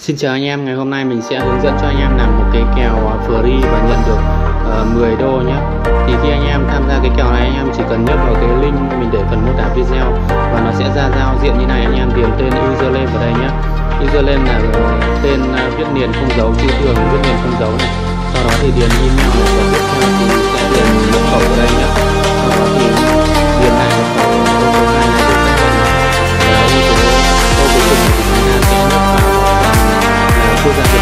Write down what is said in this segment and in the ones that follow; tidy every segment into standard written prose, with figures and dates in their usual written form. Xin chào anh em, ngày hôm nay mình sẽ hướng dẫn cho anh em làm một cái kèo free và nhận được 10 đô nhé. Thì khi anh em tham gia cái kèo này, anh em chỉ cần nhấp vào cái link mình để phần mô tả video và nó sẽ ra giao diện như này. Anh em điền tên username vào đây nhé. Username là tên viết liền không dấu, chữ thường viết liền không dấu này. Sau đó thì điền email và tiếp theo thì mình sẽ điền mật khẩu vào đây nhé. Sau đó thì điền lại mật khẩu quốc gia Việt Nam. Sau đó thì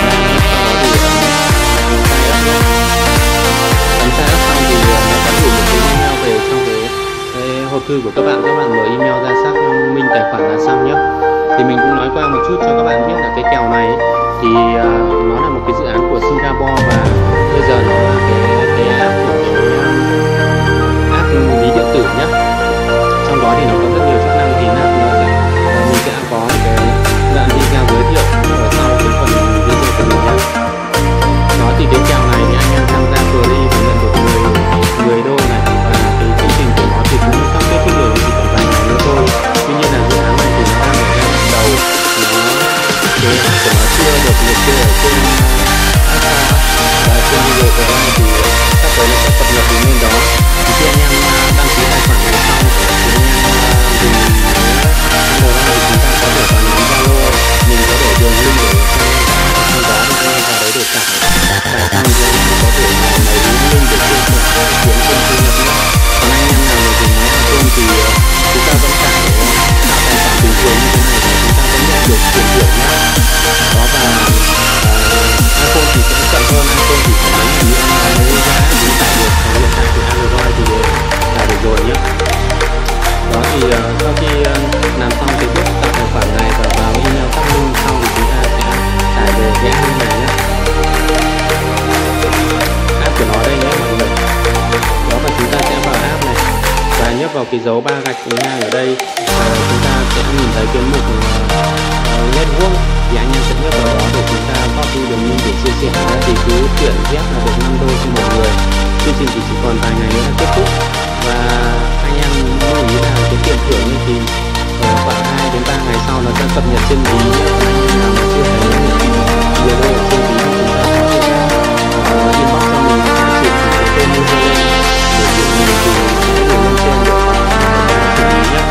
ấn khai ấp xong thì nó sẽ gửi một cái email về trong cái hộp thư của các bạn. Các bạn mở email ra xác minh tài khoản là xong nhé. Thì mình cũng nói qua một chút cho các bạn biết là cái kèo này thì nó là một cái dự án của Singapore và bây giờ nó là cái app ví điện tử nhé. Trong đó thì nó có rất nhiều chức năng, thì app nó sẽ mình sẽ có một cái đoạn video giới thiệu cái kèo này. Thì anh em tham gia free và nhận được 10 đô này, và cái chương trình của nó thì cũng sắp kết thúc rồi thì phải vài ngày nữa thôi. Tuy nhiên là dự án này thì nó đang ở giai đoạn đầu, nó chưa được liệt kê ở trên FA và trên video của em, thì sắp tới nó sẽ cập nhật đến bên đó. Thì khi anh em đăng ký tài khoản này xong thì anh em dùng thì chúng ta có thể vào nhóm Zalo, mình có thể dùng link để trong đó thì anh em vào đấy để tải. Sau khi làm xong thì bước tạo tài khoản này và vào email xác minh xong thì chúng ta sẽ tải về cái app này nhé. App của nó đây nhé mọi người. Đó, và chúng ta sẽ vào app này và nhấp vào cái dấu 3 gạch ngang ở đây và chúng ta sẽ nhìn thấy cái mục network, thì anh em sẽ nhấp vào đó để chúng ta copy đường link để chia sẻ. Thì cứ chuyển Z là được 5 đô cho mọi người. Chương trình thì chỉ còn vài ngày nữa là kết thúc và anh em lưu ý là cái tiền thưởng thì khoảng 2 đến 3 ngày sau nó sẽ cập nhật trên ví. Anh em nào mà chưa thấy nhiều đô trên ví thì chúng ta sẽ chuyển ra inbox cho mình, sẽ chuyển cái tên username để chuyển mình thì sẽ gửi lên trên được xử lý nhé.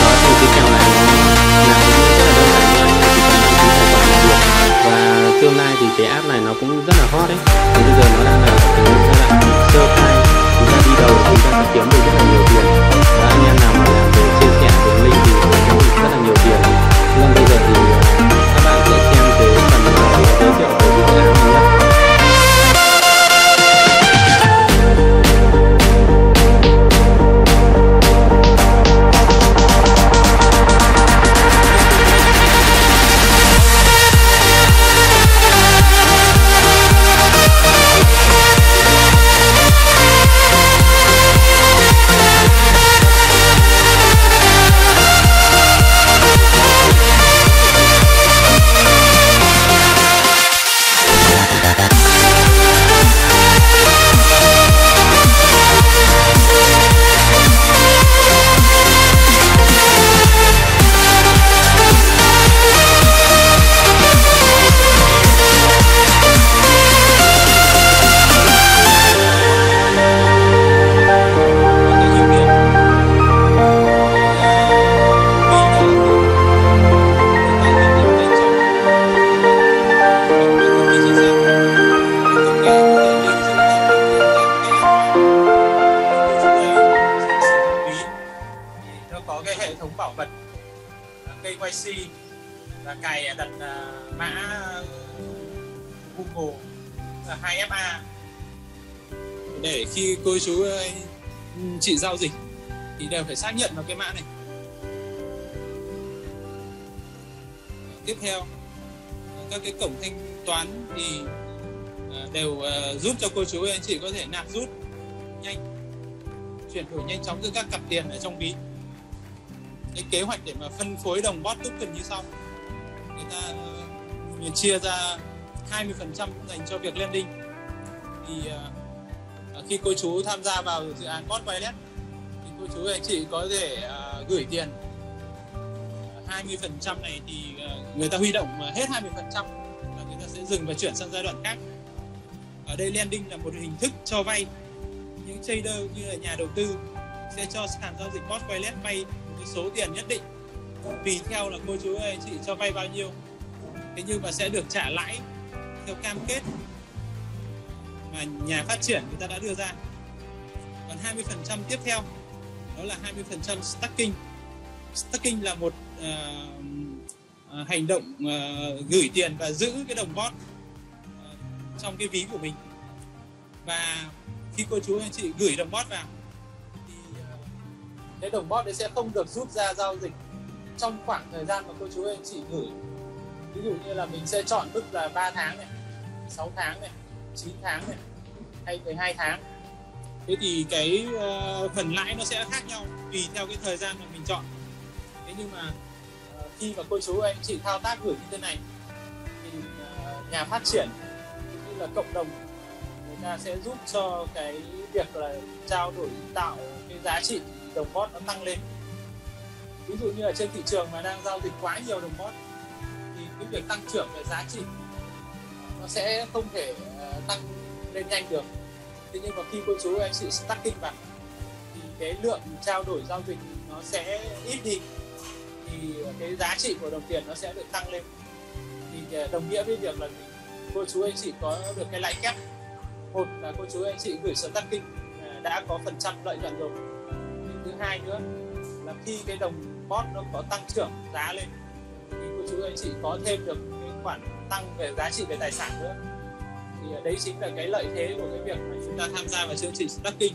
Đó, thì cái kèo này là cũng rất là đơn giản thôi, anh em chỉ cần đăng ký tài khoản là được. Và tương lai thì cái app này nó cũng rất là hot đấy, thì bây giờ nó đang là cái giai đoạn sơ khai, chúng ta đi đầu chúng ta sẽ kiếm được rất là nhiều tiền. Và anh em nào mà làm về chia sẻ đường link thì sẽ kiếm được rất là nhiều tiền. Nên bây giờ thì các bạn sẽ xem cái phần giới thiệu về dự án này nhé. KYC và cài đặt mã Google 2FA để khi cô chú chị giao dịch thì đều phải xác nhận vào cái mã này. Tiếp theo các cái cổng thanh toán thì đều giúp cho cô chú anh chị có thể nạp rút nhanh, chuyển đổi nhanh chóng giữa các cặp tiền ở trong ví. Cái kế hoạch để mà phân phối đồng bot token như sau: người ta chia ra 20% dành cho việc lending. Thì khi cô chú tham gia vào dự án Bosswallet thì cô chú anh chị có thể gửi tiền 20% này thì người ta huy động hết 20% và người ta sẽ dừng và chuyển sang giai đoạn khác. Ở đây lending là một hình thức cho vay. Những trader như là nhà đầu tư sẽ cho sàn giao dịch Bosswallet vay một số tiền nhất định, tùy theo là cô chú ơi chị cho vay bao nhiêu, thế nhưng mà sẽ được trả lãi theo cam kết mà nhà phát triển người ta đã đưa ra. Còn 20% tiếp theo đó là 20% staking. Staking là một hành động gửi tiền và giữ cái đồng bot trong cái ví của mình. Và khi cô chú anh chị gửi đồng bot vào thì cái đồng bot đấy sẽ không được rút ra giao dịch trong khoảng thời gian mà cô chú anh chị gửi. Ví dụ như là mình sẽ chọn mức là 3 tháng này, 6 tháng này, 9 tháng này, hay 12 tháng. Thế thì cái phần lãi nó sẽ khác nhau tùy theo cái thời gian mà mình chọn. Thế nhưng mà khi mà cô chú anh chị thao tác gửi như thế này thì nhà phát triển cũng như là cộng đồng người ta sẽ giúp cho cái việc là trao đổi, tạo cái giá trị đồng bot nó tăng lên. Ví dụ như là trên thị trường mà đang giao dịch quá nhiều đồng bot thì cái việc tăng trưởng về giá trị nó sẽ không thể tăng lên nhanh được. Thế nhưng mà khi cô chú anh chị staking vào thì cái lượng trao đổi giao dịch nó sẽ ít đi, thì cái giá trị của đồng tiền nó sẽ được tăng lên, thì đồng nghĩa với việc là cô chú anh chị có được cái lãi kép. Một là cô chú anh chị gửi staking đã có phần trăm lợi nhuận rồi. Thứ hai nữa là khi cái đồng bot nó có tăng trưởng giá lên thì cô chú anh chị có thêm được cái khoản tăng về giá trị về tài sản nữa. Thì đấy chính là cái lợi thế của cái việc mà chúng ta tham gia vào chương trình staking.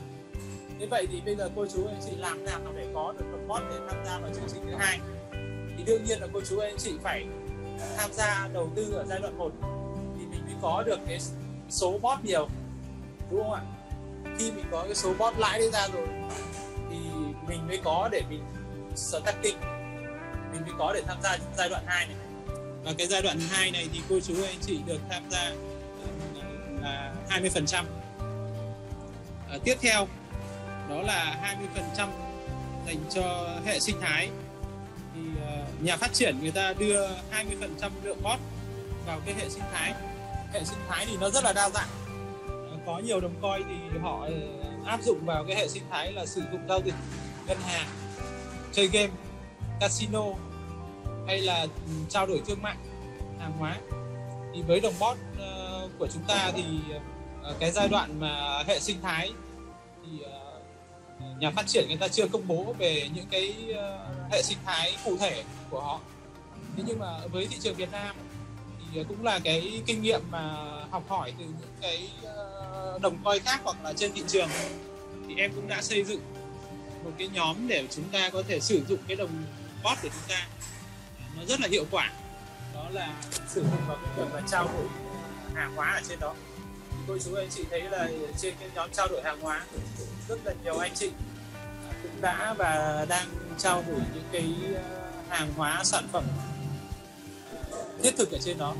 Thế vậy thì bây giờ cô chú anh chị làm nào để có được đồng bot để tham gia vào chương trình thứ hai? Thì đương nhiên là cô chú anh chị phải tham gia đầu tư ở giai đoạn 1 thì mình mới có được cái số bot nhiều, đúng không ạ? Khi mình có cái số bot lãi đấy ra rồi thì mình mới có để mình staking, mình mới có để tham gia giai đoạn 2 này. Và cái giai đoạn 2 này thì cô chú anh chị được tham gia là 20%. Tiếp theo đó là 20% dành cho hệ sinh thái. Thì nhà phát triển người ta đưa 20% lượng bot vào cái hệ sinh thái. Hệ sinh thái thì nó rất là đa dạng, có nhiều đồng coin thì họ áp dụng vào cái hệ sinh thái là sử dụng giao dịch ngân hàng, chơi game, casino hay là trao đổi thương mại hàng hóa. Thì với đồng bot của chúng ta thì cái giai đoạn mà hệ sinh thái thì nhà phát triển người ta chưa công bố về những cái hệ sinh thái cụ thể của họ. Thế nhưng mà với thị trường Việt Nam thì cũng là cái kinh nghiệm mà học hỏi từ những cái đồng coin khác hoặc là trên thị trường, thì em cũng đã xây dựng một cái nhóm để chúng ta có thể sử dụng cái đồng bot của chúng ta nó rất là hiệu quả. Đó là sử dụng vào cái việc là trao đổi hàng hóa ở trên đó. Cô chú anh chị thấy là trên cái nhóm trao đổi hàng hóa rất là nhiều anh chị cũng đã và đang trao đổi những cái hàng hóa, sản phẩm thiết thực ở trên đó.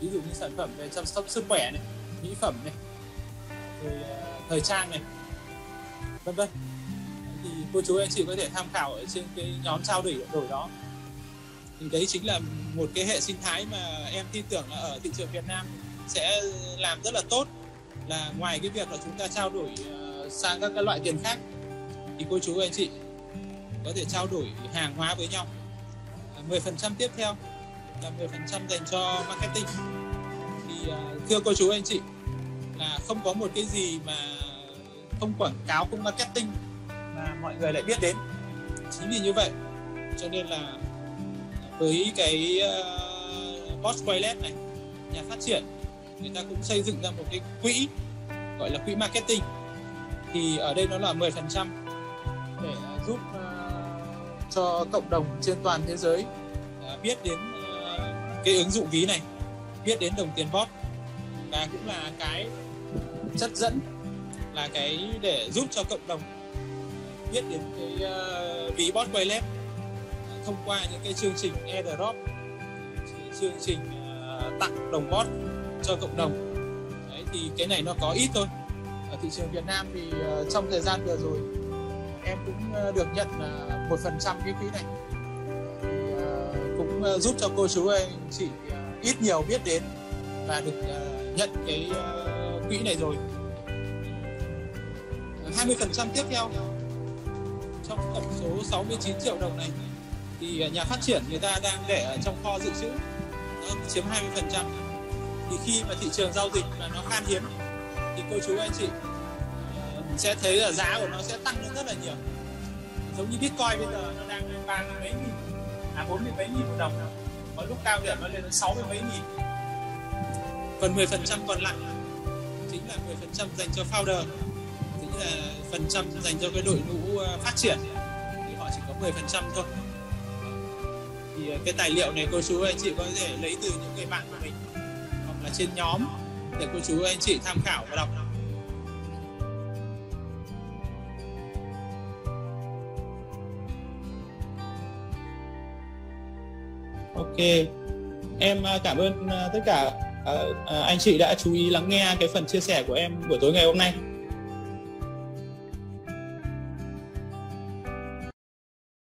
Ví dụ như sản phẩm về chăm sóc sức khỏe này, mỹ phẩm này, rồi thời trang này, vân vân. Thì cô chú anh chị có thể tham khảo ở trên cái nhóm trao đổi đó. Thì đấy chính là một cái hệ sinh thái mà em tin tưởng là ở thị trường Việt Nam sẽ làm rất là tốt. Là ngoài cái việc là chúng ta trao đổi sang các loại tiền khác thì cô chú anh chị có thể trao đổi hàng hóa với nhau. 10% tiếp theo là 10% dành cho marketing. Thì thưa cô chú anh chị, là không có một cái gì mà không quảng cáo, không marketing mà mọi người lại biết đến. Chính vì như vậy cho nên là với cái Bosswallet này, nhà phát triển người ta cũng xây dựng ra một cái quỹ gọi là quỹ marketing. Thì ở đây nó là 10% để giúp cho cộng đồng trên toàn thế giới biết đến cái ứng dụng ví này, biết đến đồng tiền bot, và cũng là cái chất dẫn, là cái để giúp cho cộng đồng biết đến cái ví Bosswallet thông qua những cái chương trình AirDrop, chương trình tặng đồng bot cho cộng đồng. Đấy, thì cái này nó có ít thôi. Ở thị trường Việt Nam thì trong thời gian vừa rồi em cũng được nhận 1% cái quỹ này, thì cũng cũng giúp cho cô chú anh chị ít nhiều biết đến và được nhận cái quỹ này rồi. 20% tiếp theo trong tổng số 69 triệu đồng này thì nhà phát triển người ta đang để ở trong kho dự trữ, nó chiếm 20%. Thì khi mà thị trường giao dịch mà nó khan hiếm thì cô chú anh chị sẽ thấy là giá của nó sẽ tăng lên rất là nhiều. Giống như Bitcoin bây giờ nó đang 30 mấy nghìn, 40 mấy nghìn một đồng, có lúc cao điểm nó lên đến 60 mấy nghìn. Phần 10% còn lại chính là 10% dành cho founder, chính là phần trăm dành cho cái đội ngũ phát triển, thì họ chỉ có 10% thôi. Thì cái tài liệu này cô chú anh chị có thể lấy từ những người bạn của mình hoặc là trên nhóm để cô chú anh chị tham khảo và đọc. Ok, em cảm ơn tất cả anh chị đã chú ý lắng nghe cái phần chia sẻ của em buổi tối ngày hôm nay.